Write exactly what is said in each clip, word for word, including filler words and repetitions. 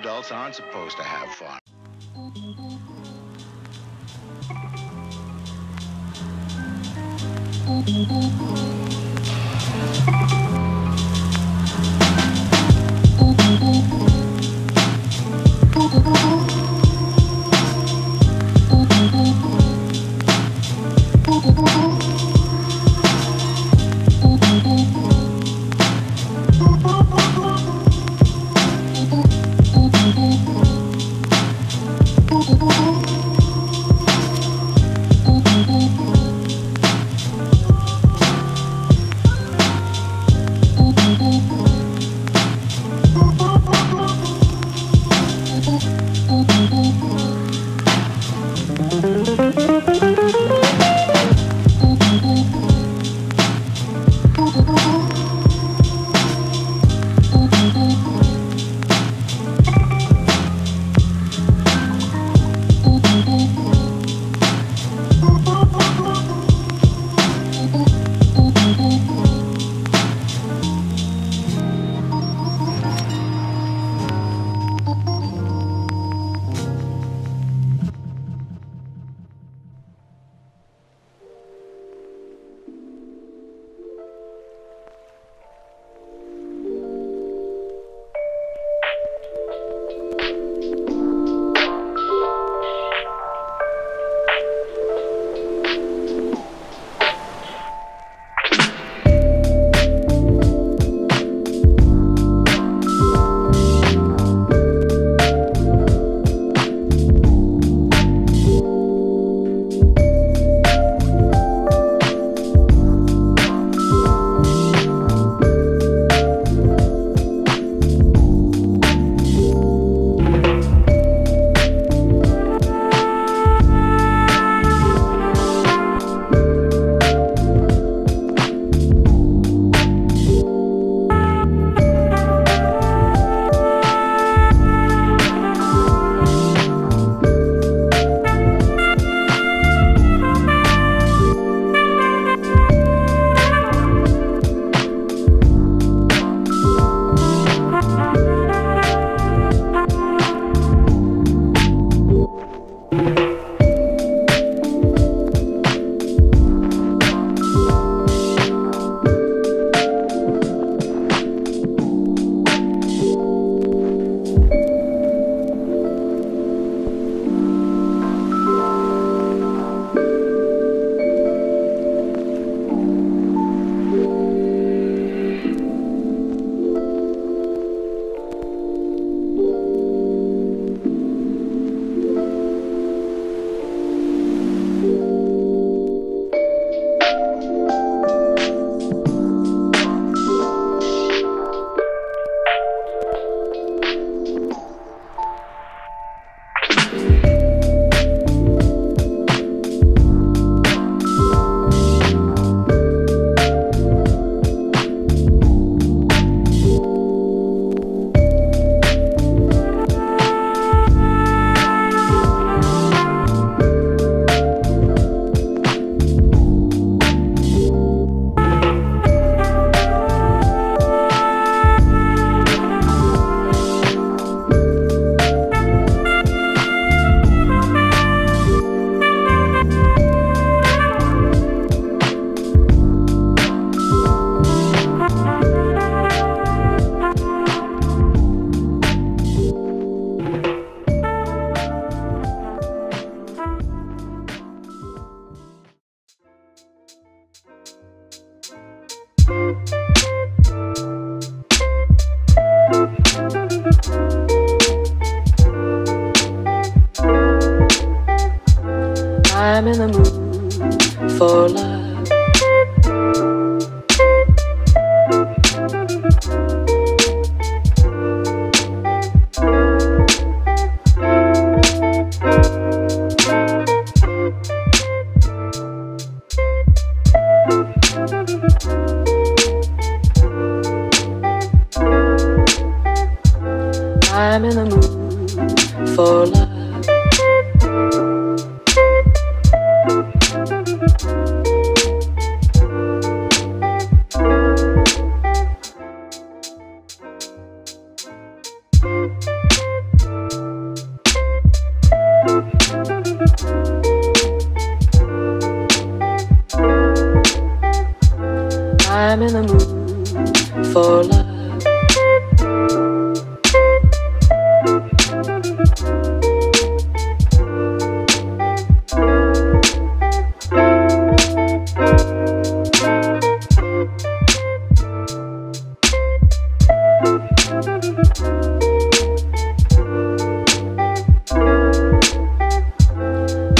adults aren't supposed to have fun. I'm in the mood for love. I'm in the mood for love. I'm in the mood for love.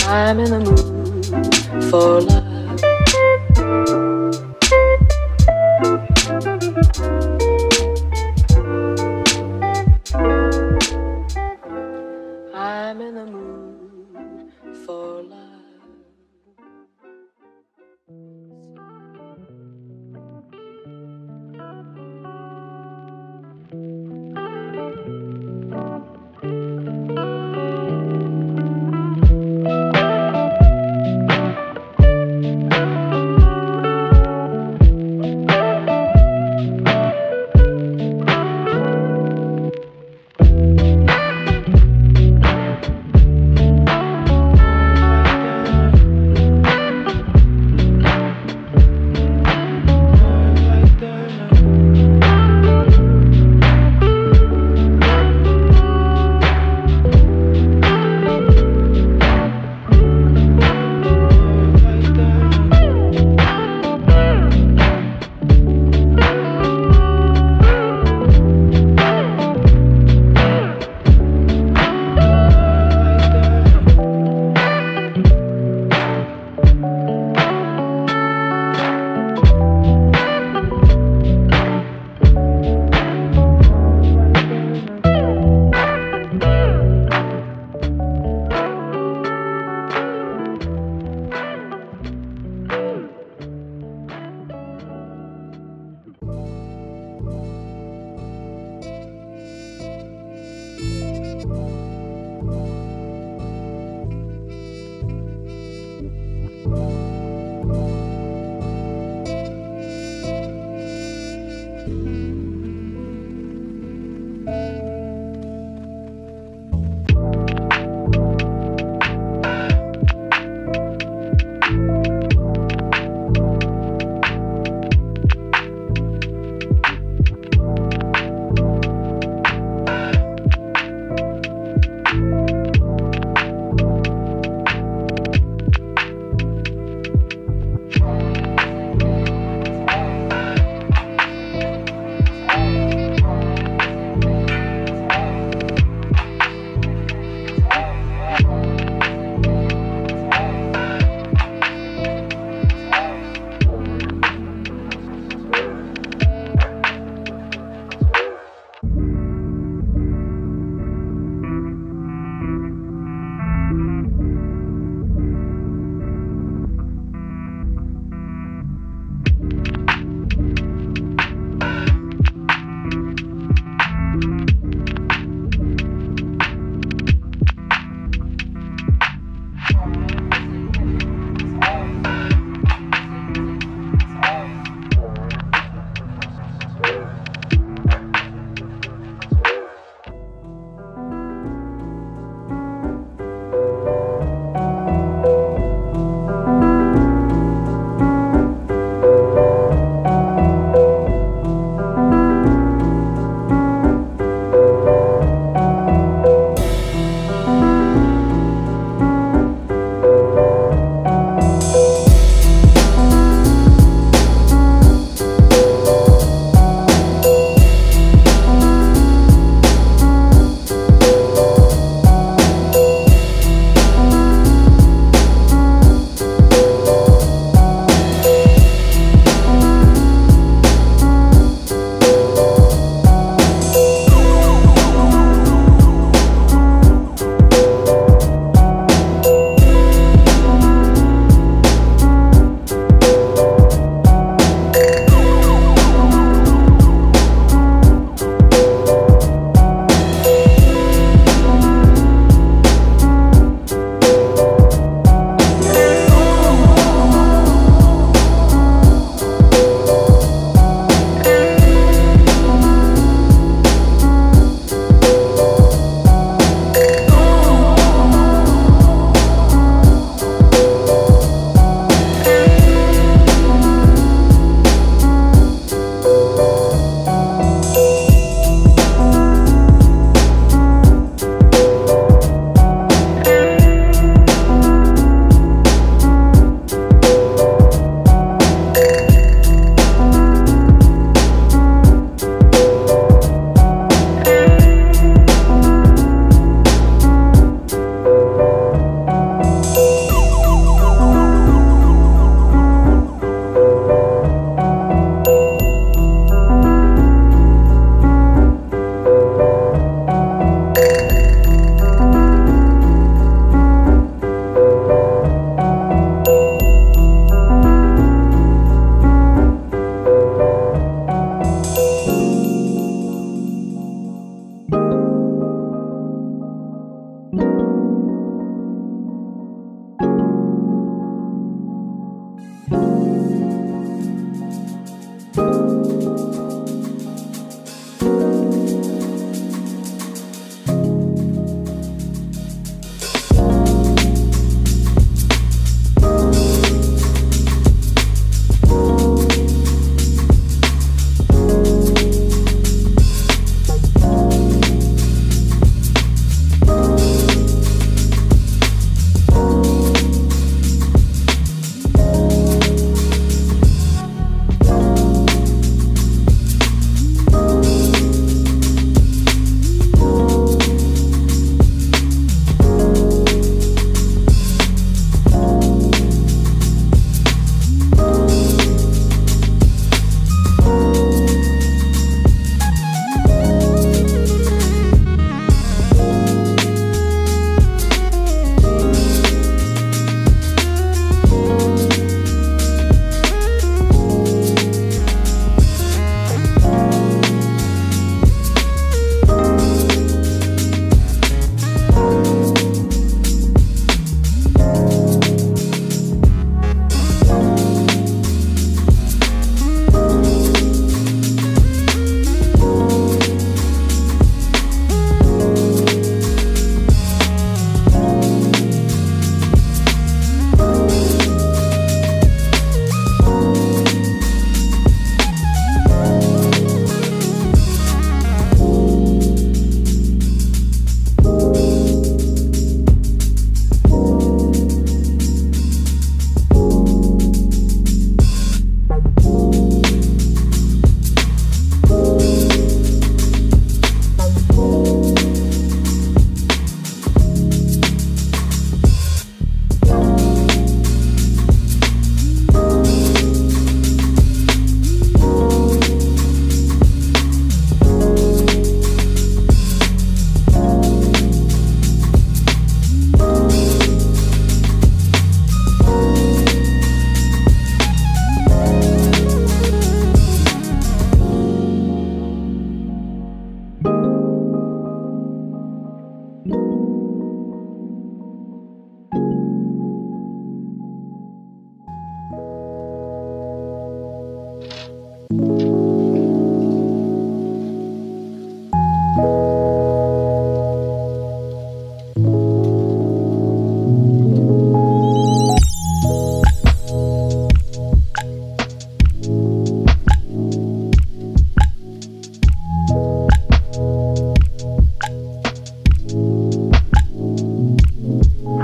I'm in the mood for love. I'm in the mood for love.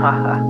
Haha.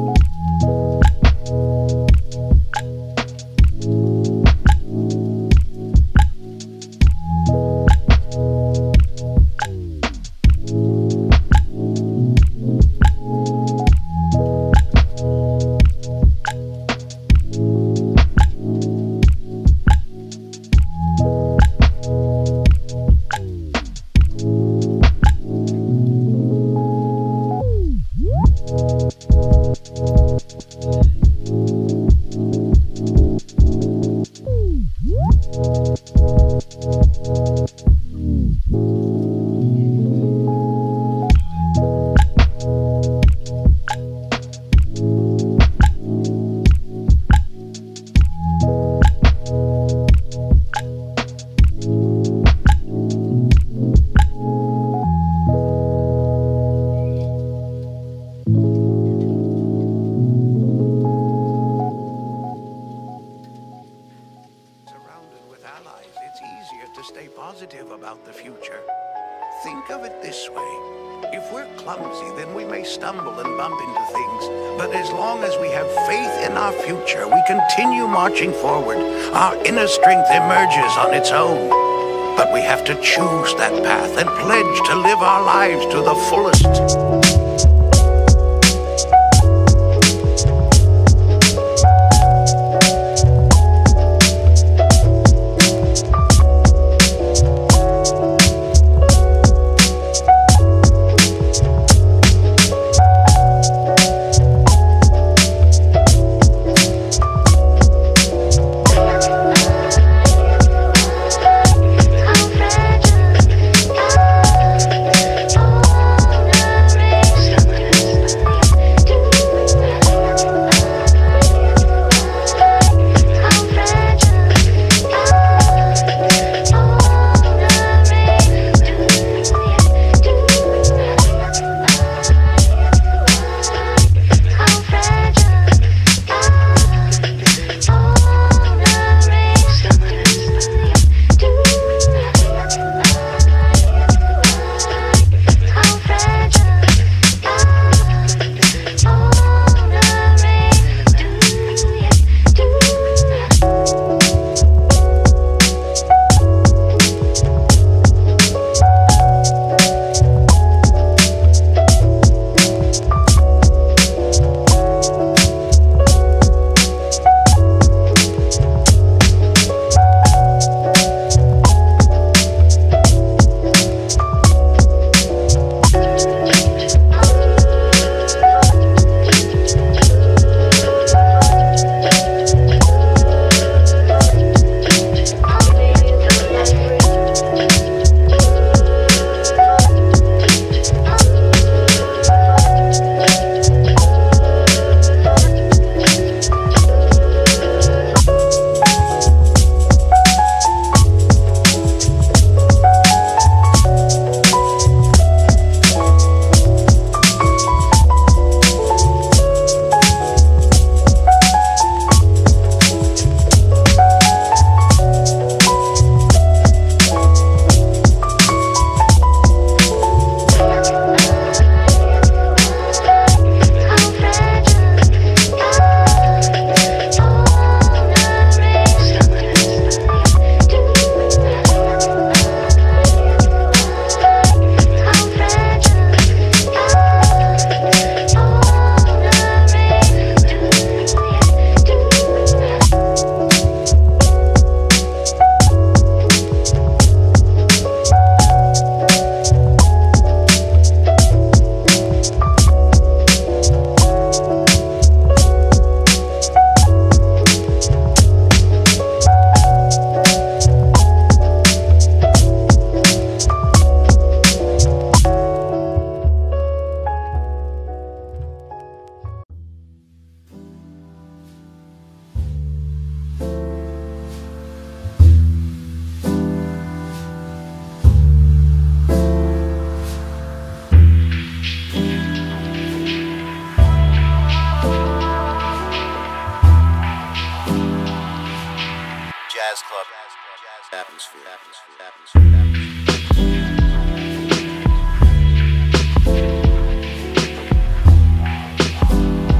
Stay positive about the future. Think of it this way. If we're clumsy, then we may stumble and bump into things. But as long as we have faith in our future, we continue marching forward. Our inner strength emerges on its own. But we have to choose that path and pledge to live our lives to the fullest. Atmosphere, atmosphere, atmosphere, atmosphere, atmosphere. atmosphere.